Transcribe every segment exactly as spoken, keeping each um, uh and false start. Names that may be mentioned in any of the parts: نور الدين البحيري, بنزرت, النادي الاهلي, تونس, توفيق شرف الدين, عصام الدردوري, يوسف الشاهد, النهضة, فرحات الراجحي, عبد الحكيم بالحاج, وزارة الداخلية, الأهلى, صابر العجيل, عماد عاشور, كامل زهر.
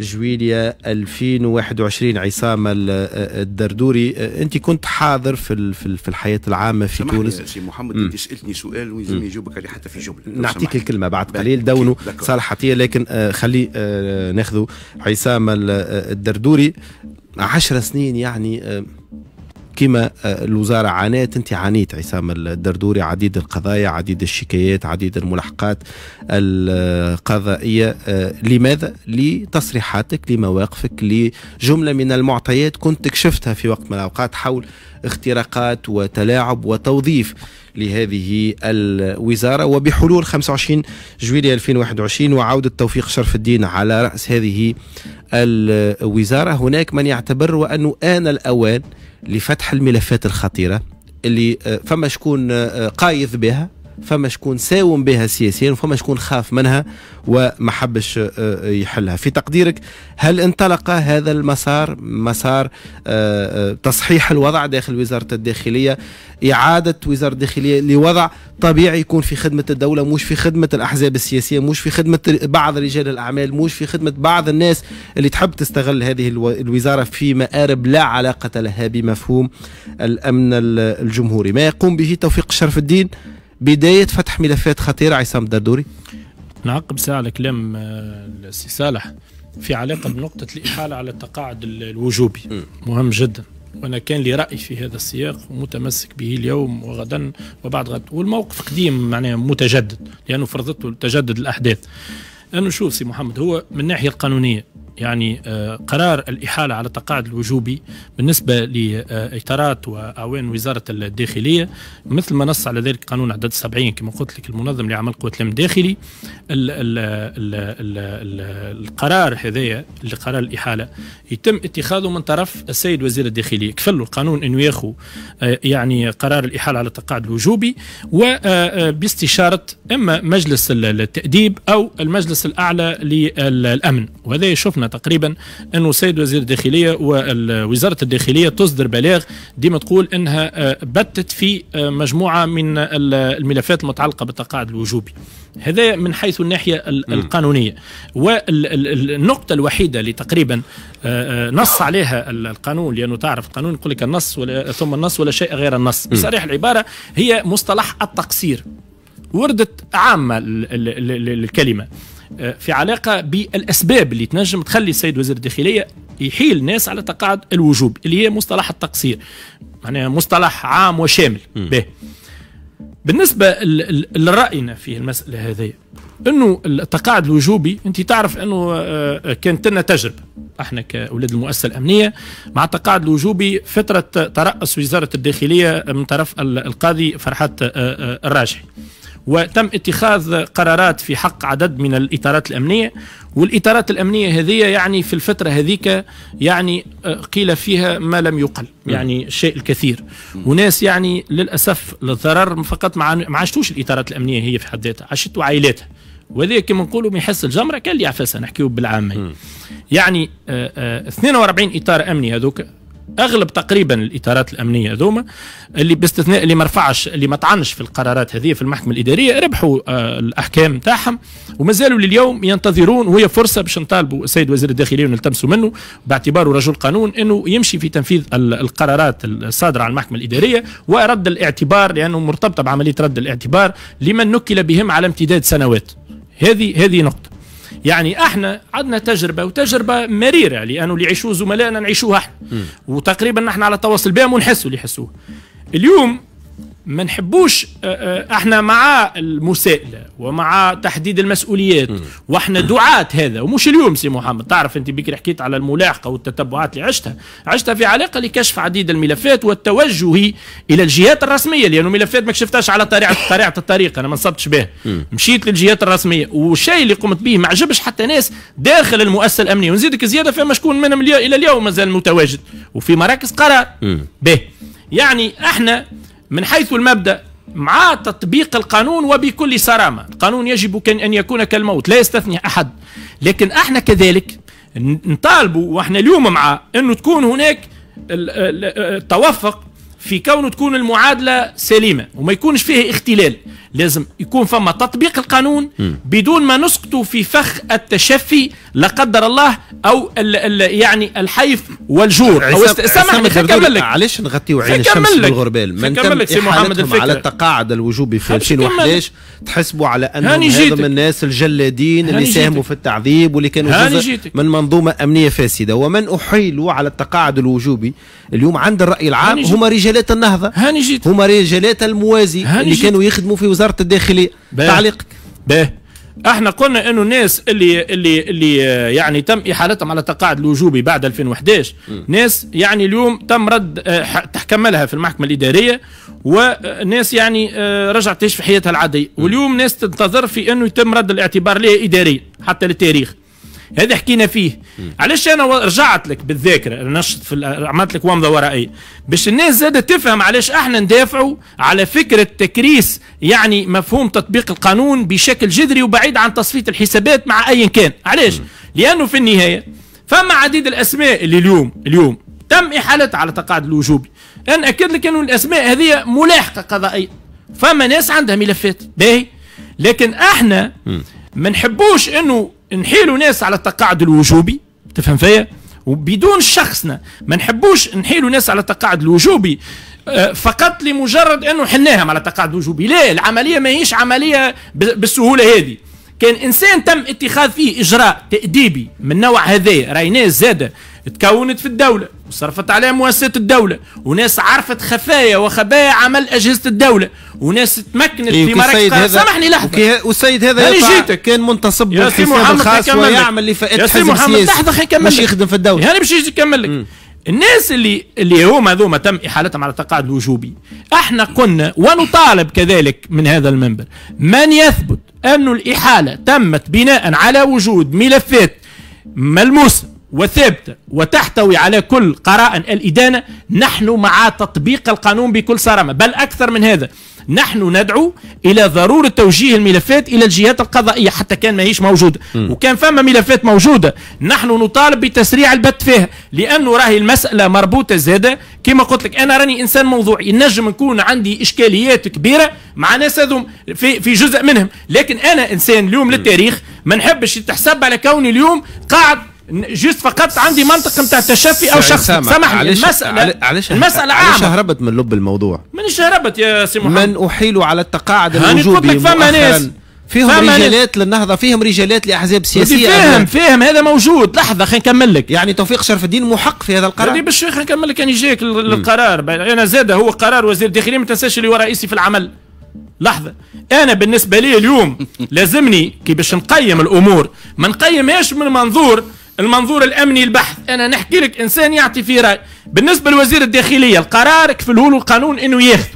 جويلية ألفين وواحد وعشرين. عصام الدردوري، انت كنت حاضر في في الحياة العامة في تونس. سي محمد، انت سألتني سؤال ولازم يجاوبك عليه حتى في جملة. نعطيك الكلمة بعد قليل، دونه صالحتية، لكن آه خلي آه ناخذ عصام الدردوري. عشر سنين يعني آه كما الوزارة عانيت، انت عانيت عصام الدردوري عديد القضايا، عديد الشكايات، عديد الملاحقات القضائية. لماذا؟ لتصريحاتك، لمواقفك، لجملة من المعطيات كنت كشفتها في وقت من الأوقات حول اختراقات وتلاعب وتوظيف لهذه الوزارة. وبحلول خمسة وعشرين جويلية ألفين وواحد وعشرين وعودة توفيق شرف الدين على رأس هذه الوزارة، هناك من يعتبر وأنه آن الأوان لفتح الملفات الخطيرة اللي فما شكون قايض بها، فما شكون ساوم بها سياسيا، وفما شكون خاف منها وما حبش يحلها. في تقديرك، هل انطلق هذا المسار، مسار تصحيح الوضع داخل وزارة الداخلية، إعادة وزارة الداخلية لوضع طبيعي يكون في خدمة الدولة، مش في خدمة الأحزاب السياسية، مش في خدمة بعض رجال الأعمال، مش في خدمة بعض الناس اللي تحب تستغل هذه الوزارة في مآرب لا علاقة لها بمفهوم الأمن الجمهوري؟ ما يقوم به توفيق شرف الدين بداية فتح ملفات خطيرة. عصام الدردوري، نعقب ساعة على كلام السي صالح في علاقة بنقطة الإحالة على التقاعد الوجوبي، مهم جدا، وأنا كان لي رأي في هذا السياق ومتمسك به اليوم وغدا وبعد غد، والموقف قديم معناه متجدد لأنه فرضته تجدد الأحداث. لأنه شوف سي محمد، هو من الناحية القانونية يعني قرار الإحالة على التقاعد الوجوبي بالنسبة لإطارات وأعوان وزارة الداخلية مثل ما نص على ذلك قانون عدد سبعين كما قلت لك المنظم لعمل قوة الأمن الداخلي. ال ال ال ال ال القرار هذايا اللي قرار الإحالة يتم اتخاذه من طرف السيد وزير الداخلية، كفلوا القانون أنه ياخذ يعني قرار الإحالة على التقاعد الوجوبي وباستشارة إما مجلس التأديب أو المجلس الأعلى للأمن. وهذا شفنا تقريبا انه السيد وزير الداخليه ووزاره الداخليه تصدر بلاغ ديما تقول انها بتت في مجموعه من الملفات المتعلقه بالتقاعد الوجوبي. هذا من حيث الناحيه القانونيه، والنقطه الوحيده اللي تقريبا نص عليها القانون، لانه تعرف القانون يقول لك النص ولا ثم النص ولا شيء غير النص، بصريح العباره هي مصطلح التقصير، وردت عامه الكلمه في علاقه بالاسباب اللي تنجم تخلي السيد وزير الداخليه يحيل الناس على تقاعد الوجوب اللي هي مصطلح التقصير، معناها مصطلح عام وشامل. به بالنسبه لراينا في المساله هذه، انه التقاعد الوجوبي انت تعرف انه كانت لنا تجربه احنا كاولاد المؤسسه الامنيه مع التقاعد الوجوبي فتره ترأس وزاره الداخليه من طرف القاضي فرحات الراجحي، وتم اتخاذ قرارات في حق عدد من الإطارات الأمنية، والإطارات الأمنية هذه يعني في الفترة هذيك يعني قيل فيها ما لم يقل، يعني شيء الكثير، وناس يعني للأسف للضرر فقط ما عاشتوش الإطارات الأمنية هي في حد ذاتها، عاشتو عائلاتها، وهذا كما نقولوا من يحس الجمرة كان اللي يعفسها، نحكيو بالعامية. يعني اثنين وأربعين إطار أمني هذوك، اغلب تقريبا الاطارات الامنيه هذوما اللي باستثناء اللي ما رفعش اللي ما طعنش في القرارات هذه في المحكمه الاداريه ربحوا آه الاحكام نتاعهم، ومازالوا لليوم ينتظرون، وهي فرصه باش نطالبوا السيد وزير الداخليه ونلتمسوا منه باعتباره رجل قانون انه يمشي في تنفيذ القرارات الصادره عن المحكمه الاداريه ورد الاعتبار، لانه مرتبطه بعمليه رد الاعتبار لمن نكل بهم على امتداد سنوات. هذه هذه نقطه. يعني احنا عندنا تجربه وتجربه مريره، لانه اللي يعيشوه زملائنا نعيشوها احنا، وتقريبا نحن على تواصل بهم ونحسوا اللي يحسوه. اليوم ما نحبوش، احنا مع المساءله ومع تحديد المسؤوليات، واحنا دعاة هذا، ومش اليوم سي محمد، تعرف انت بكري حكيت على الملاحقه والتتبعات اللي عشتها، عشتها في علاقه لكشف عديد الملفات والتوجه الى الجهات الرسميه، لانه ملفات ما كشفتهاش على طريقه طريقه الطريق، انا ما انصبتش به، مشيت للجهات الرسميه، والشيء اللي قمت به ما عجبش حتى ناس داخل المؤسسه الامنيه، ونزيدك زياده فما شكون منهم الى اليوم مازال متواجد وفي مراكز قرار. به يعني احنا من حيث المبدأ مع تطبيق القانون وبكل صرامة، القانون يجب أن يكون كالموت لا يستثني أحد، لكن احنا كذلك نطالبوا واحنا اليوم مع أنه تكون هناك التوافق في كونه تكون المعادلة سليمة وما يكونش فيه اختلال، لازم يكون فما تطبيق القانون بدون ما نسقط في فخ التشفي لا قدر الله او ال ال يعني الحيف والجور. او سامحني نكمل لك علاش نغطيو عين الشمس بالغربال؟ ما نكملش سي محمد الفكرة على التقاعد الوجوبي في ألفين وأحد عشر تحسبوا على انهم هذم الناس الجلادين اللي ساهموا في التعذيب واللي كانوا جزء من منظومه امنيه فاسده، ومن احيلوا على التقاعد الوجوبي اليوم عند الراي العام هما رجالات النهضه، هما رجالات الموازي اللي كانوا يخدموا في وزاره الداخليه. تعليقك؟ باه احنا قلنا انه الناس اللي اللي اللي يعني تم احالتهم على التقاعد الوجوبي بعد ألفين وأحد عشر م. ناس يعني اليوم تم رد تحكم لها في المحكمه الاداريه، وناس يعني رجعت تعيش في حياتها العاديه، واليوم ناس تنتظر في انه يتم رد الاعتبار لها اداري حتى للتاريخ. هذا حكينا فيه. علاش انا رجعت لك بالذاكره، نشط في عملت لك ومضه ورائيه باش الناس زاده تفهم علاش احنا ندافعوا على فكره تكريس يعني مفهوم تطبيق القانون بشكل جذري وبعيد عن تصفيه الحسابات مع ايا كان. علاش؟ لانه في النهايه فما عديد الاسماء اللي اليوم اليوم تم احالتها على التقاعد الوجوبي. انا اكد لك انه الاسماء هذه ملاحقه قضائيه، فما ناس عندها ملفات باهي، لكن احنا ما نحبوش انه نحيلوا ناس على التقاعد الوجوبي، تفهم فيا؟ وبدون شخصنا، ما نحبوش نحيلوا ناس على التقاعد الوجوبي فقط لمجرد انه حناهم على التقاعد الوجوبي، لا، العمليه ماهيش عمليه بالسهوله هذه. كان انسان تم اتخاذ فيه اجراء تاديبي من نوع هذايا، راي ناس زاده تكونت في الدوله وصرفت عليها مؤسسات الدوله، وناس عرفت خفايا وخبايا عمل اجهزه الدوله، وناس تمكنت في مراكز. سامحني لحظه، والسيد هذا يطلع كان منتصب بالحساب الخاص ويعمل لفائده حزب سياسي. يا سي محمد لحظه خليني نكمل لك، مش يخدم في الدوله. هاني باش نكمل لك. الناس اللي اللي هما هذوما تم احالتهم على التقاعد الوجوبي، احنا قلنا ونطالب كذلك من هذا المنبر من يثبت أن الإحالة تمت بناء على وجود ملفات ملموسة وثابتة وتحتوي على كل قراء الإدانة، نحن مع تطبيق القانون بكل صرامة. بل أكثر من هذا، نحن ندعو إلى ضرورة توجيه الملفات إلى الجهات القضائية حتى كان ما هيش موجودة، وكان فما ملفات موجودة نحن نطالب بتسريع البت فيها، لأنه راهي المسألة مربوطة زادة. كما قلت لك أنا راني إنسان موضوعي، نجم نكون عندي إشكاليات كبيرة مع ناس هذوم في, في جزء منهم، لكن أنا إنسان اليوم للتاريخ ما نحبش يتحسب على كوني اليوم قاعد جست فقط عندي منطق نتاع تشفي او شخص. سامحني، المسألة علاش هربت من لب الموضوع؟ مانيش هربت يا سي محمد. من احيلوا على التقاعد الوجوبي فما ناس فيهم رجالات للنهضه، فيهم رجالات لاحزاب سياسيه. فاهم فاهم هذا موجود. لحظه خلينا نكمل لك. يعني توفيق شرف الدين محق في هذا القرار. باش خلينا نكمل لك، يعني جايك القرار. انا زاده هو قرار وزير الداخليه، ما تنساش اللي هو رئيسي في العمل. لحظة، أنا بالنسبة لي اليوم لازمني كي باش نقيم الأمور ما نقيمهاش من منظور المنظور الأمني البحث. أنا نحكي لك إنسان يعطي في رأي. بالنسبة لوزير الداخلية القرار كفله له القانون إنه ياخذ،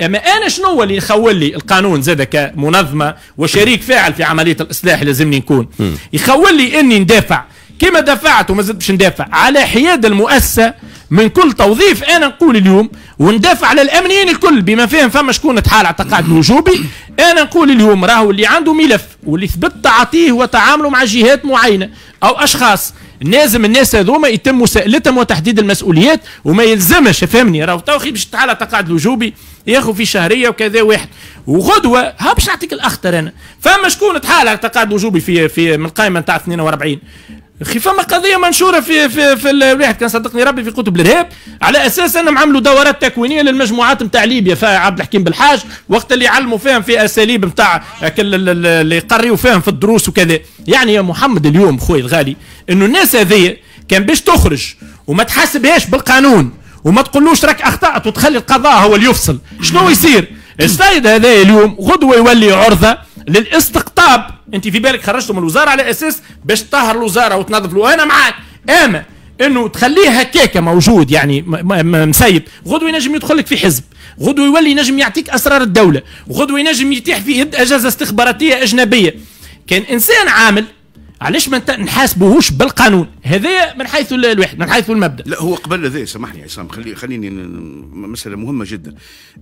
أما أنا شنو اللي يخول لي القانون زاد كمنظمة وشريك فاعل في عملية الإصلاح لازمني نكون يخول لي إني ندافع كما دفعت وما زلت باش ندافع على حياد المؤسسة من كل توظيف. انا نقول اليوم وندافع على الامنيين الكل بما فيهم فما شكون تحال على التقاعد الوجوبي. انا نقول اليوم راهو اللي عنده ملف واللي ثبت تعاطيه وتعامله مع جهات معينه او اشخاص، لازم الناس هذوما يتم مساءلتهم وتحديد المسؤوليات، وما يلزمش فهمني راهو تو خي باش تحال على التقاعد الوجوبي ياخذ في شهريه وكذا واحد وغدوه. ها باش نعطيك الاخطر، انا فما شكون تحال على التقاعد الوجوبي في في من القائمه نتاع اثنين وأربعين. اخي فما قضيه منشوره في في في الواحد كان صدقني ربي في كتب الارهاب، على اساس انهم عملوا دورات تكوينيه للمجموعات نتاع ليبيا فيها عبد الحكيم بالحاج، وقت اللي علموا فيهم في اساليب نتاع اللي يقريوا فيهم في الدروس وكذا. يعني يا محمد اليوم خويا الغالي انه الناس هذيا كان باش تخرج وما تحاسبهاش بالقانون وما تقولوش راك اخطات وتخلي القضاء هو اللي يفصل، شنو يصير؟ السيد هذايا اليوم غدوه يولي عرضه للاستقطاب. انت في بالك خرجتوا من الوزاره على اساس باش تطهر الوزاره وتنظف له، انا معاك، اما انه تخليه هكاكا موجود يعني مسيب، غدوه ينجم يدخل لك في حزب، غدوه يولي ينجم يعطيك اسرار الدوله، غدوه ينجم يتيح في يد اجازه استخباراتيه اجنبيه. كان انسان عامل علاش ما نحاسبوهوش بالقانون؟ هذايا من حيث الواحد من حيث المبدا. لا هو قبل هذايا سامحني يا عصام، خلي خليني مساله مهمه جدا.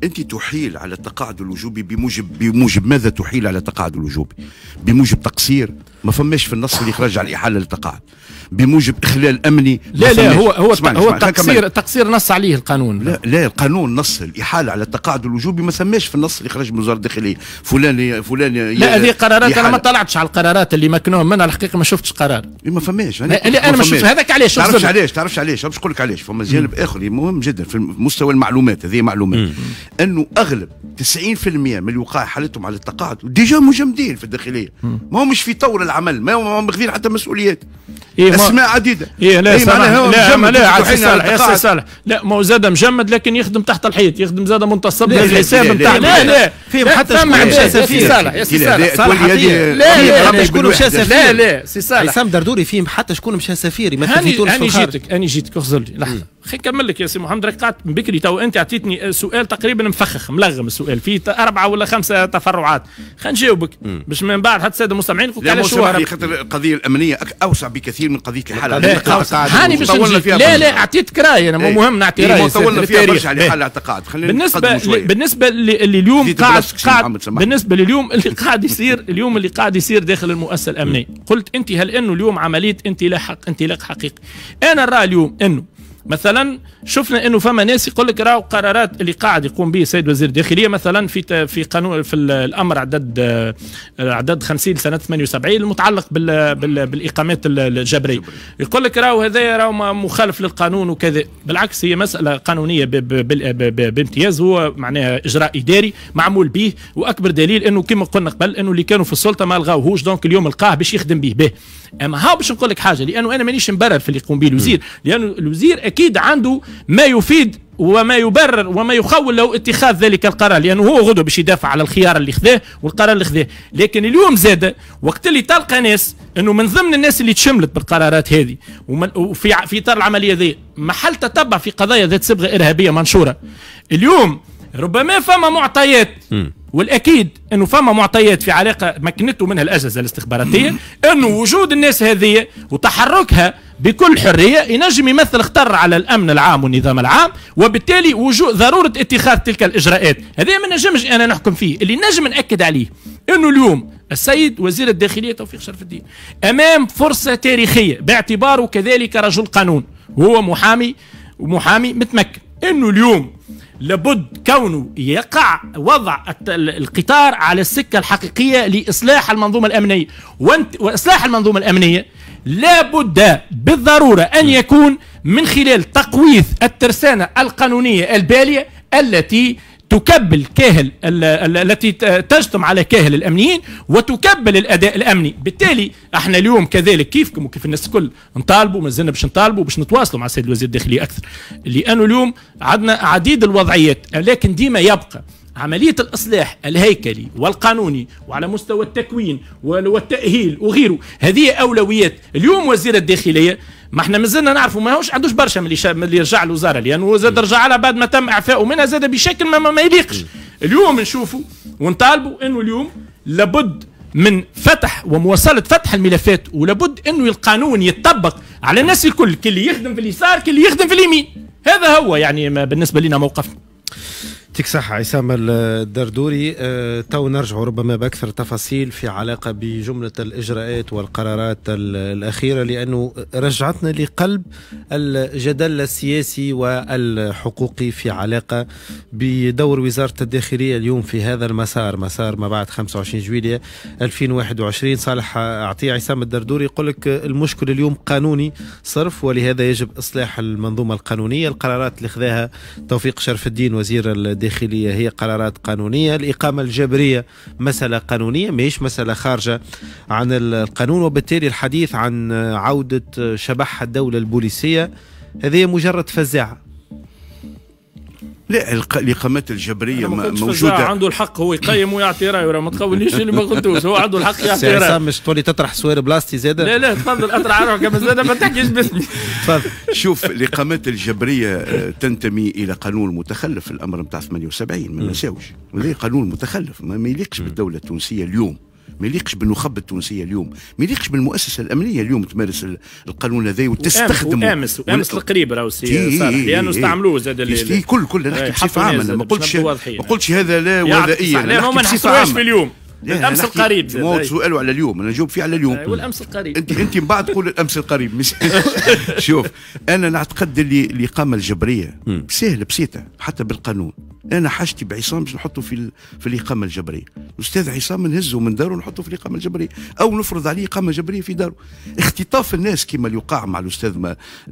انت تحيل على التقاعد الوجوبي بموجب بموجب ماذا تحيل على التقاعد الوجوبي؟ بموجب تقصير؟ ما فماش في النص اللي خرج على الاحاله للتقاعد. بموجب إخلال أمني. لا لا هو هو سمعني هو سمعني التقصير التقصير نص عليه القانون. لا لا القانون نص الإحالة على التقاعد الوجوبي ما سماش في النص اللي خرج من وزارة الداخلية فلان فلان. لا هذه قرارات أنا ما طلعتش على القرارات اللي مكنوهم منها الحقيقة، ما شفتش قرار. ما فماش أنا, أنا ما, ما شفتش هذاك. علاش تعرفش علاش تعرفش علاش باش نقول لك علاش. فما جانب آخر مهم جدا في مستوى المعلومات، هذه معلومات أنه أغلب تسعين بالمئة من الوقائع حالتهم على التقاعد ديجا مجمدين في الداخلية، ما همش في طور العمل، ما هم ماخذين حتى مسؤوليات. إيه اسماء عديده. إيه لا إيه لا ما لا عاد صالح صالح لا ما هو زاد مجمد لكن يخدم تحت الحيط، يخدم زاد منتصب للحساب نتاع. لا لا في حتى سي صالح يا سي صالح لا لا شكون مشى سفير. لا لا سي صالح عصام الدردوري فيه حتى شكون مشى سفير يمثل في تونس. انا جيتك انا جيتك اخزر لي لحظه خليني نكمل لك يا سي محمد، راك طلعت من بكري تو انت اعطيتني سؤال تقريبا مفخخ ملغم، السؤال فيه اربعه ولا خمسه تفرعات، خلينا نجاوبك باش من بعد حتى الساده المستمعين يقولوا علاش هو خاطر القضيه الامنيه اوسع بكثير من قضيه الحاله. هاني باش لا لا اعطيتك راي انا، مهم نعطي راي طولنا فيها برشا على حاله اعتقاد. بالنسبه بالنسبه اللي اليوم قاعد بالنسبه لليوم اللي قاعد يصير اليوم اللي قاعد يصير داخل المؤسسه الامنيه، قلت انت هل انه اليوم عمليه انطلاق انطلاق حقيقي؟ انا نرى اليوم انه مثلا شفنا انه فما ناس يقول لك راهو قرارات اللي قاعد يقوم به السيد وزير الداخليه مثلا في في قانون في الامر عدد عدد خمسين سنه ثمانية وسبعين المتعلق بال بالاقامات الجبريه، يقول لك راهو هذا راهو مخالف للقانون وكذا. بالعكس هي مساله قانونيه بامتياز، هو معناها اجراء اداري معمول به، واكبر دليل انه كما قلنا قبل انه اللي كانوا في السلطه ما لغاوهوش، دونك اليوم لقاه باش يخدم به به. اما هاو باش نقول لك حاجه، لانه انا مانيش مبرر في اللي يقوم به الوزير، لانه الوزير أكيد عنده ما يفيد وما يبرر وما يخول له اتخاذ ذلك القرار، لأنه هو غدوة باش يدافع على الخيار اللي خذاه والقرار اللي خذاه. لكن اليوم زاد وقت اللي تلقى ناس أنه من ضمن الناس اللي تشملت بالقرارات هذه وفي في إطار العملية ذي محل تتبع في قضايا ذات صبغة إرهابية منشورة، اليوم ربما فما معطيات م. والاكيد انه فما معطيات في علاقه مكنته منها الاجهزه الاستخباراتيه انه وجود الناس هذه وتحركها بكل حريه ينجم يمثل خطر على الامن العام والنظام العام، وبالتالي وجود ضروره اتخاذ تلك الاجراءات. هذا ما نجمش انا نحكم فيه، اللي نجم ناكد عليه انه اليوم السيد وزير الداخليه توفيق شرف الدين امام فرصه تاريخيه باعتباره كذلك رجل قانون وهو محامي ومحامي متمكن، انه اليوم لابد كونه يقع وضع القطار على السكة الحقيقية لإصلاح المنظومة الأمنية، وإصلاح المنظومة الأمنية لابد بالضرورة أن يكون من خلال تقويض الترسانة القانونية البالية التي تكبل كاهل التي تجتم على كاهل الامنيين وتكبل الاداء الامني. بالتالي احنا اليوم كذلك كيفكم وكيف الناس الكل نطالبوا، مازلنا باش نطالبوا باش نتواصلوا مع السيد وزير الداخليه اكثر، لانه اليوم عندنا عديد الوضعيات، لكن ديما يبقى عملية الإصلاح الهيكلي والقانوني وعلى مستوى التكوين والتأهيل وغيره، هذه أولويات. اليوم وزير الداخلية ما احنا مازلنا نعرفوا ماهوش عندوش برشا من اللي يرجع الوزارة، لأنه زاد رجع لها بعد ما تم إعفائه منها زاد بشكل ما ما يليقش. اليوم نشوفوا ونطالبوا أنه اليوم لابد من فتح ومواصلة فتح الملفات، ولابد أنه القانون يتطبق على الناس الكل، كل اللي يخدم في اليسار كل اللي يخدم في اليمين. هذا هو يعني بالنسبة لنا موقفنا. يعطيك صحة عصام الدردوري. أه تو نرجعوا ربما بأكثر تفاصيل في علاقة بجملة الإجراءات والقرارات الأخيرة، لأنه رجعتنا لقلب الجدل السياسي والحقوقي في علاقة بدور وزارة الداخلية اليوم في هذا المسار، مسار ما بعد خمسة وعشرين جويلية ألفين وواحد وعشرين. صالح أعطيه عصام الدردوري يقول لك المشكل اليوم قانوني صرف، ولهذا يجب إصلاح المنظومة القانونية. القرارات اللي خذاها توفيق شرف الدين وزير ال الداخلية هي قرارات قانونية، الإقامة الجبرية مسألة قانونية ماهيش مسألة خارجة عن القانون، وبالتالي الحديث عن عودة شبح الدولة البوليسية هذه مجرد فزاعة. لا الإقامات الجبرية موجودة، عنده الحق هو يقيم ويعطي رأيه، ما تقوليش اللي ما قلتوش، هو عنده الحق يعطي رأيه. عصام مش تولي تطرح سوير بلاستي زادة؟ لا لا تفضل أطرح روحك بس زادة ما تحكيش باسمي. تفضل. شوف الإقامات الجبرية تنتمي إلى قانون متخلف، الأمر نتاع ثمانية وسبعين ما نساوش، وهذا قانون متخلف ما يليقش بالدولة التونسية اليوم، ما يليقش بالنخبه التونسيه اليوم، ما يليقش بالمؤسسه الامنيه اليوم تمارس القانون هذا وتستخدمه. وامس وامس القريب راهو سي صالح لانه استعملوه زاد كل كل نحكي بصفه عامه، ما قلتش ما قلتش هذا لا وهذا اي، لا ما نحكيوش في اليوم الامس القريب. مو سؤال على اليوم، انا نجاوب فيه على اليوم والامس القريب. انت انت من بعد تقول الامس القريب. شوف انا نعتقد اللي الاقامه الجبريه سهله بسيطه حتى بالقانون. انا حاجتي بعصام باش نحطه في في الاقامه الجبريه. الاستاذ عصام نهزه من داره ونحطه في الاقامه الجبريه، او نفرض عليه اقامه جبريه في داره. اختطاف الناس كما اللي وقع مع الاستاذ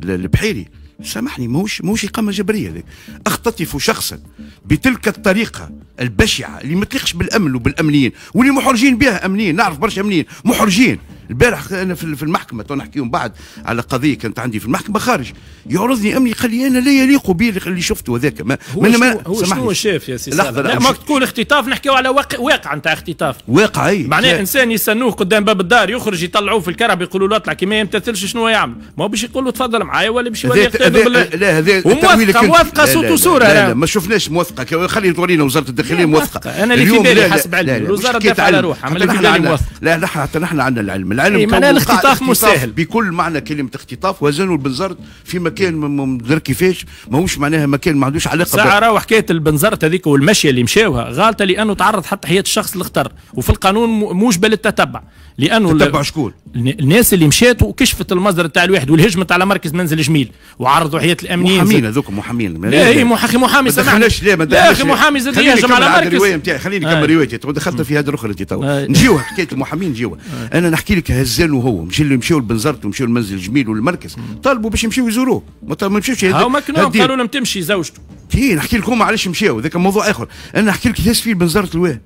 البحيري، سامحني، ماهوش ماهوش اقامه جبريه. ذاك اختطف شخصا بتلك الطريقه البشعه اللي ما تليقش بالامن وبالامنيين، واللي محرجين بها امنيين، نعرف برشا امنيين محرجين. البارح انا في المحكمه، تو نحكيهم بعد على قضيه كانت عندي في المحكمه، خارج يعرضني امني قال لي انا لا يليق بي اللي شفته هذاك. ما هو ما, ما هو شنو شاف يا سي؟ لحظه، لا ما تقول اختطاف، نحكيو على واقع، واقع نتاع اختطاف، واقع اي معناه انسان يستنوه قدام باب الدار، يخرج يطلعوه في الكرب، يقولوا له اطلع كي ما يمتثلش شنو يعمل؟ ما هو باش يقول له تفضل معايا ولا باش يولي يقتادوا بالله؟ لا هذا موثقه، موثقه صوت وصوره. لا, لا, لا, لا ما شفناش موثقه، خلي تورينا وزاره الداخليه موثقه. انا اللي في بالي حسب علمي الوزاره دافعه على روحها، اللي في بالي موثقه. لا لا حتى نحن عندنا العلم، العلم معناه الاختطاف مو سهل بكل معنى كلمه اختطاف. وزنوا البنزرت في مكان ما ندري كيفاش، ماهوش معناها مكان ما عندوش علاقه. ساعه راهو حكايه البنزرت هذيك والمشيه اللي مشاوها غالطه، لانه تعرض حتى حياه الشخص للخطر، وفي القانون موجبه للتتبع. لانه تتبع شكون؟ الناس اللي مشات وكشفت المصدر تاع الواحد، والهجمت على مركز منزل جميل وعرضوا حياه الامنيين. محامين هذوك، محامين. لا اي محامي، محامي سامحنيش، لا يا اخي محامي زاد يهجم على مركز. الروايه نتاعي خليني نكمل روايتي، دخلت في هذه الاخرى انت توا نجيو حكايه المحامين نجيو. انا نحكي لك هزان وهو مشي اللي مشاو البنزرت ومشاو المنزل الجميل والمركز، طالبوا باش يمشيو يزوروه، ما مشاوش. هاو مكنوم قالوا لهم تمشي زوجته. كي نحكي لكم علاش مشاو، ذاك موضوع اخر. انا نحكي لك تسفير بنزرت الواحد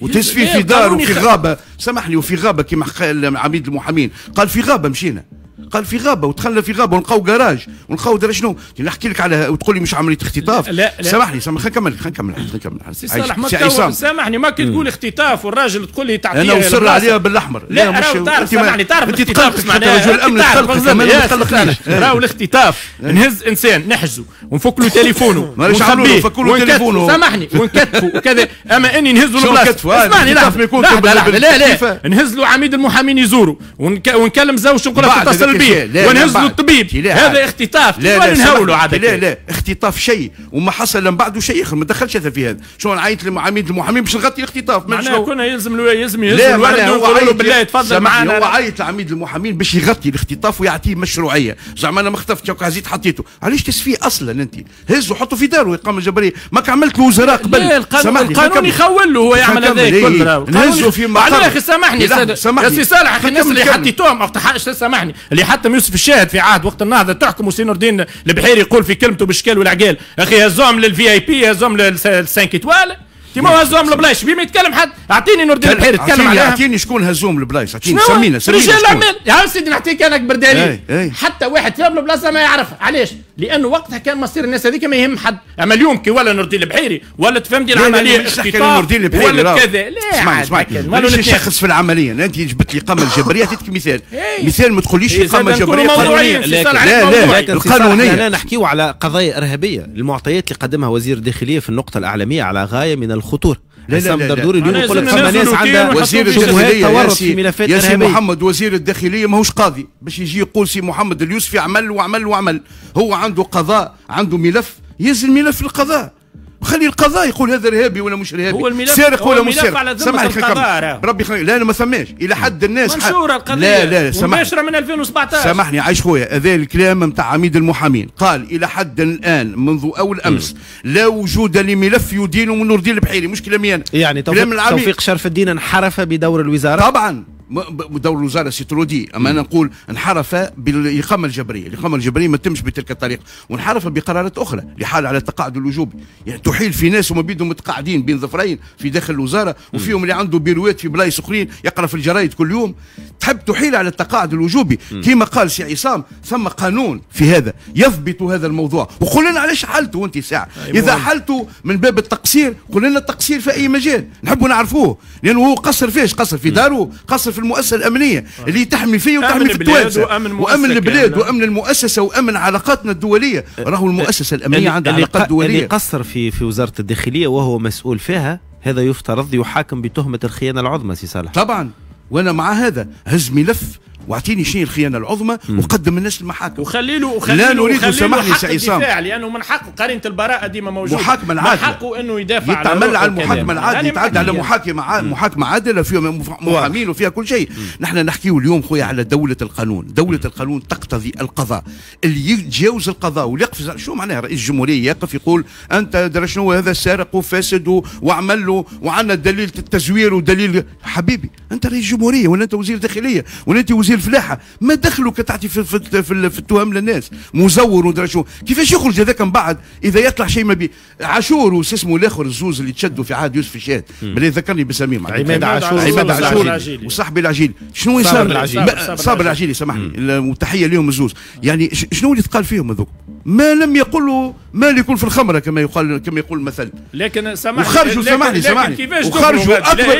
وتسفير في دار وفي غابه، سامحني، وفي غابه كما قال عميد المحامين، قال في غابه مشينا، قال في غابه ودخلنا في غابه ونلقاو جراج ونلقاو درا شنو. نحكي لك على وتقول لي مش عمليه اختطاف. لا لا سامحني، سامحني خلينا نكمل، خلينا نكمل سي صالح. ما تقول سامحني، ما كي تقول اختطاف والراجل تقول لي تعطيه، انا وصر عليها بالاحمر. لا مش سامحني، تعرف الاختطاف معناها رجل امن تقلقنيش. راهو الاختطاف نهز انسان نحجزه ونفك له تليفونه ونخبيه ونكتفوا، سامحني ونكتفوا وكذا. اما اني نهز له بلاصه، اسمعني لحظه، لا لا نهز له عميد المحامين يزوره ونكلم زوجته ونقول له ونهزلوا الطبيب، هذا اختطاف. لا نهولوا عاد. لا لا اختطاف شيء وما حصل من بعده شيء اخر، ما دخلش هذا في هذا. شلون عيط لعميد المحامين باش نغطي الاختطاف؟ معناها كنا يلزم يلزم يلزم ونقول له بالله تفضل معانا. هو عيط لعميد المحامين باش يغطي الاختطاف ويعطيه مشروعيه، زعما انا ما اختطفتش هكا هزيت حطيته. علاش تسفيه اصلا انت؟ هزوا حطوا في داره اقامه جبريه، ماك عملت له وزراء قبل. لا القانون يخول له هو يعمل هذاك كله. نهزوا في معناها يا اخي سامحني يا سي صالح. اخي الناس اللي حطيتهم ما اقتحاش، سامحني، اللي حتى يوسف الشاهد في عهد وقت النهضه تحكم، وسي نور الدين البحيري يقول في كلمته بالشكال والعقال. اخي هزوهم للفي اي بي، هزوهم للسانك اتوال، كيما هزوهم لبلايص بما يتكلم حد. اعطيني نور الدين البحيري يتكلم عليها، اعطيني شكون هزوهم لبلايص، اعطيني سمينا سمينا رجال اعمال. يا سيدي نعطيك انا اكبر دليل، حتى واحد فيهم البلاصه ما يعرفها. علاش؟ لانه وقتها كان مصير الناس هذيك ما يهم حد. اما اليوم كي ولا نور الدين البحيري ولا تفهمتي العمليه اختطاف ولا كذا. لا اسمعي اسمعي، شخص في العمليه انت جبت لي قامه الجبريه عطيتك مثال، مثال ما تقوليش قامه جبريه قانونيه. لا لا القانونيه انا نحكيو على قضايا ارهابيه. المعطيات اللي قدمها وزير الداخليه في النقطه الاعلاميه على غايه من الخطوره. عصام الدردوري اليوم يقول لك فما ناس عندها وزير الداخليه تورط في ملفات ارهابيه. يا سي محمد وزير الداخليه ماهوش قاضي باش يجي يقول سي محمد اليوسفي عمل وعمل وعمل. هو عنده قضاء، عنده ملف، يهز الملف للقضاء وخلي القضاء يقول هذا ارهابي ولا مش ارهابي، هو الملف سارق ولا مش سارق. سامحني القضاء ربي خلي. لا انا ما سماش الى حد الناس منشوره القضيه. لا لا سامحني منشوره من ألفين وسبعطاش. سامحني عايش خويا، هذا الكلام نتاع عميد المحامين قال الى حد الان منذ اول امس لا وجود لملف يدين من نور الدين البحيري. مش كلامي انا، يعني توفيق, توفيق شرف الدين انحرف بدور الوزاره. طبعا دور الوزاره سي ترودي، اما انا نقول انحرف بالاقامه الجبريه، الاقامه الجبريه ما تمش بتلك الطريقه، وانحرف بقرارات اخرى لحال على التقاعد الوجوبي، يعني تحيل في ناس وما بيدهم متقاعدين بين ظفرين في داخل الوزاره، وفيهم اللي عنده بيروات في بلايص اخرين يقرا في الجرايد كل يوم، تحب تحيل على التقاعد الوجوبي، كما قال سي عصام ثم قانون في هذا يضبط هذا الموضوع، وقول لنا علاش حلته انت ساعه، اذا حلته من باب التقصير قول لنا التقصير في اي مجال، نحبوا نعرفوه، لانه هو قصر فيش؟ قصر في داره، قصر في المؤسسه الامنيه اللي تحمي فيه وتحمي في التوانسه، وامن البلاد وامن المؤسسه وامن علاقاتنا الدوليه. راهو المؤسسه الامنيه عندها علاقات دوليه. اللي قصر في في وزاره الداخليه وهو مسؤول فيها، هذا يفترض يحاكم بتهمه الخيانه العظمى سي صالح. طبعا وانا مع هذا، هز ملف واعطيني شنو الخيانه العظمى وقدم الناس للمحاكم وخلي له لا نريد سمح لي سي عصام لانه من حقه قرينه البراءه ديما موجوده محاكمه العادله من حقه انه يدافع يتعمل على المحاكمه العادله يتعدى على محاكمه محاكمه عادله فيها محامين وفيها كل شيء. نحن نحكيو اليوم خويا على دوله القانون، دوله القانون تقتضي القضاء، اللي يتجاوز القضاء ويقف شو معناها رئيس الجمهوريه يقف يقول انت درا شنو هذا سارق وفاسد وعمل له وعندنا دليل التزوير ودليل. حبيبي انت رئيس جمهوريه ولا انت وزير داخليه ولا انت وزير الفلاحه، ما دخلك تعطي في, في, في, في, في التهم للناس مزور ودرا شو، كيفاش يخرج هذاك من بعد اذا يطلع شيء ما بيه عاشور وش اسمه الاخر الزوز اللي تشدوا في عهد يوسف الشاهد، باللي ذكرني بسميم عماد عاشور عماد عاشور وصاحبي العجيل شنو يصير صابر العجيل يسامحني وتحيه لهم الزوز، يعني شنو اللي تقال فيهم هذوك؟ ما لم يقولوا ما يكون في الخمره كما يقال كما يقول المثل. لكن سامحني وخرجوا سامحني سامحني وخرجوا اكبر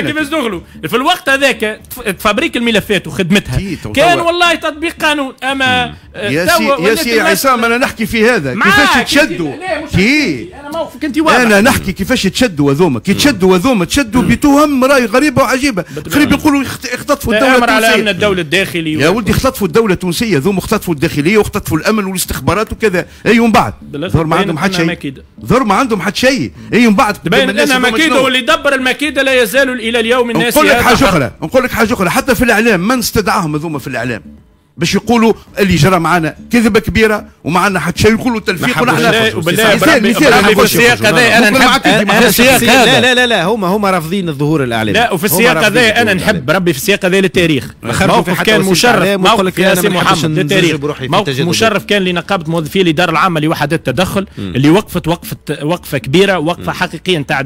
كيفاش دخلوا في الوقت هذاك تفبريك الملفات وخدمتها كان والله تطبيق قانون. اما يا سي عصام انا نحكي في هذا كيفاش تشدوا كي انا موقفك انت واضح انا نحكي كيفاش تشدوا هذوما كي تشدوا هذوما تشدوا بتهم راي غريبه وعجيبه. قريب يقولوا اختطفوا الدوله التونسيه على الدوله الداخليه يا ولدي اختطفوا الدوله التونسيه هذوما اختطفوا الداخليه واختطفوا الامن والاستخبارات وكذا. اي ومن بعد ظهر ما عندهم حد شيء ظهر ما عندهم حد شيء. اي ومن بعد تبين لنا مكيده واللي دبر المكيده لا يزال الى اليوم الناس. نقول لك حاجه اخرى نقول لك حاجه اخرى حتى في الاعلام من استدعاهم هذوما في الاعلام باش يقولوا اللي جرى معنا كذبه كبيره وما عندنا حتى شيء يقولوا تلفيق ونحن بالله في السياق هذا انا نحب انا السياق هذا لا لا لا هما هما رافضين الظهور الاعلامي لا وفي السياق هذا انا نحب ربي في السياق هذا للتاريخ موقف كان مشرف موقف يا سي محمد للتاريخ موقف مشرف كان لنقابه موظفي الاداره العامه لوحدات التدخل اللي وقفت وقفه وقفه كبيره وقفه حقيقيه نتاع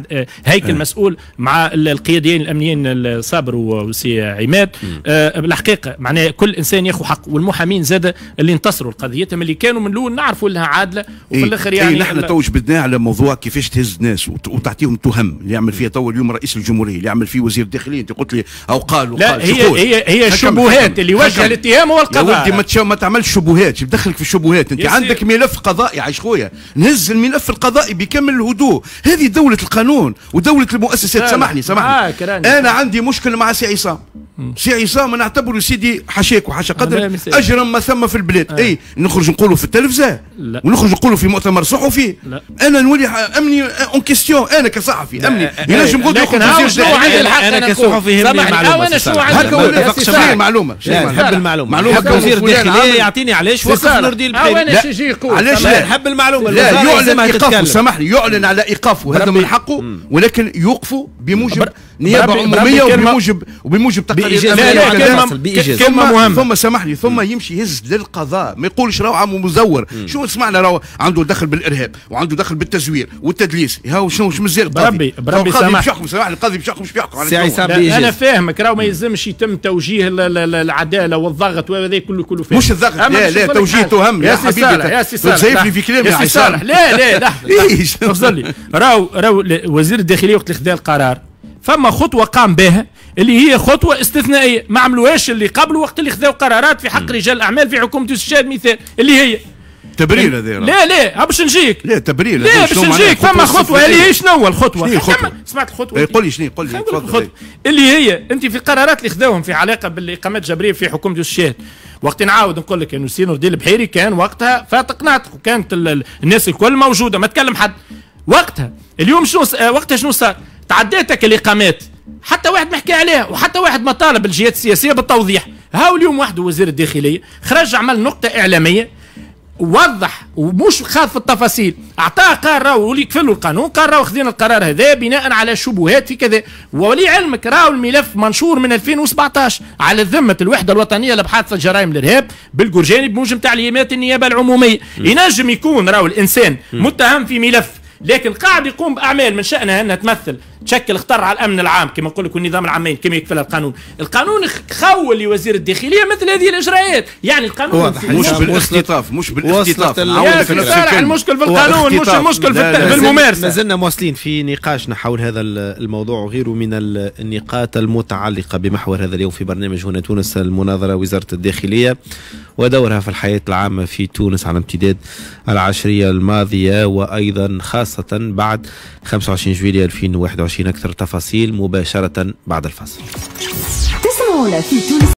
هيكل مسؤول مع القياديين الامنيين صابر وسي عماد. الحقيقه معناها كل انسان ياخذ حقه والمحامين زاد اللي انتصروا لقضيتهم اللي كانوا من الاول نعرفوا انها عادله وفي الاخر يعني احنا إيه توش بدنا على موضوع كيفاش تهز الناس وتعطيهم تهم اللي يعمل فيها تو اليوم رئيس الجمهوريه اللي يعمل فيه وزير الداخليه انت قلت لي او قال وقال لا هي هي هي الشبهات اللي وجه الاتهام هو القضاء. يا ودي ما, ما تعملش شبهات بدخلك في الشبهات انت عندك ملف قضائي عايش خويا نهز الملف القضائي بكامل الهدوء. هذه دوله القانون ودوله المؤسسات. سامحني سامحني انا عندي مشكل مع سي عصام. سي عصام نعتبره سيدي حاشاك وحاشا قدر اجرم ما ثم في البلاد. اي نخرج نقولوا في التلفزه ونخرج نقولوا في مؤتمر صحفي انا نولي امني اون كيستيون انا كصحفي امني ينجم نقول لكن عندي الحق انا كصحفي هكا معلومه نحب المعلومه معلومه وزير الداخليه يعطيني علاش وقف نور الدين البحيري علاش نحب المعلومه لا يعلن ايقافه سامحني يعلن على ايقافه هذا من حقه ولكن يوقفوا بموجب نيابه عموميه وبموجب وبموجب تقارير كلمه مهمه ثم سامحني ثم يمشي يهز للقضاء ما يقولش راهو عم مزور. شو سمعنا راهو عنده دخل بالارهاب وعنده دخل بالتزوير والتدليس هاو شنو شنو مزال بربي بربي سامحني القاضي مش يحكم مش يحكم انا فاهمك راهو ما يلزمش يتم توجيه العداله والضغط وهذا كله كله فاهم مش الضغط لا لا توجيه تهم يا حبيبي يا سي صالح لي في كلامي يا سي صالح لا لا ايش تفضل لي راهو راهو وزير الداخليه وقت اللي خذا القرار فما خطوه قام بها اللي هي خطوه استثنائيه ما عملوهاش اللي قبل وقت اللي خذاو قرارات في حق رجال الاعمال في حكومه يوسف الشاهد مثال اللي هي تبرير هذا لا لا باش نجيك لا تبرير لا باش نجيك فما خطوه اللي هي شنو هو الخطوه سمعت الخطوه قول لي شنو قول لي تفضل اللي هي انت في القرارات اللي خذاوهم في علاقه بالاقامات الجبريه في حكومه يوسف الشاهد وقت نعاود نقول لك انه سي نور الدين البحيري كان وقتها فاتق ناطق وكانت الناس الكل موجوده ما تكلم حد وقتها. اليوم شنو وقتها شنو صار تعديتك الاقامات حتى واحد ما حكى عليها وحتى واحد ما طالب الجهات السياسيه بالتوضيح. هاو اليوم وحده وزير الداخليه خرج عمل نقطه اعلاميه ووضح ومش خاض في التفاصيل اعطاه قرار ولي كفلوا القانون قال راهو خذينا القرار هذا بناء على شبهات في كذا. ولي علمك راهو الملف منشور من ألفين وسبعطاش على ذمه الوحده الوطنيه لابحاث جرائم الارهاب بالجرجاني بموجب تعليمات النيابه العموميه. ينجم يكون راهو الانسان متهم في ملف لكن قاعد يقوم باعمال من شانها انها تمثل تشكل خطر على الامن العام كما نقول لك النظام العامين كما يكفلها القانون. القانون خول لوزير الداخليه مثل هذه الاجراءات يعني القانون مش بالاختطاف مش بالاختطاف المشكل في القانون مش المشكل في الممارسه. مازلنا مواصلين في نقاشنا حول هذا الموضوع وغيره من النقاط المتعلقه بمحور هذا اليوم في برنامج هنا تونس. المناظره وزاره الداخليه ودورها في الحياه العامه في تونس على امتداد العشريه الماضيه وايضا خاصه بعد خمسة وعشرين جويلية ألفين وواحد وعشرين. أكثر تفاصيل مباشرة بعد الفاصل.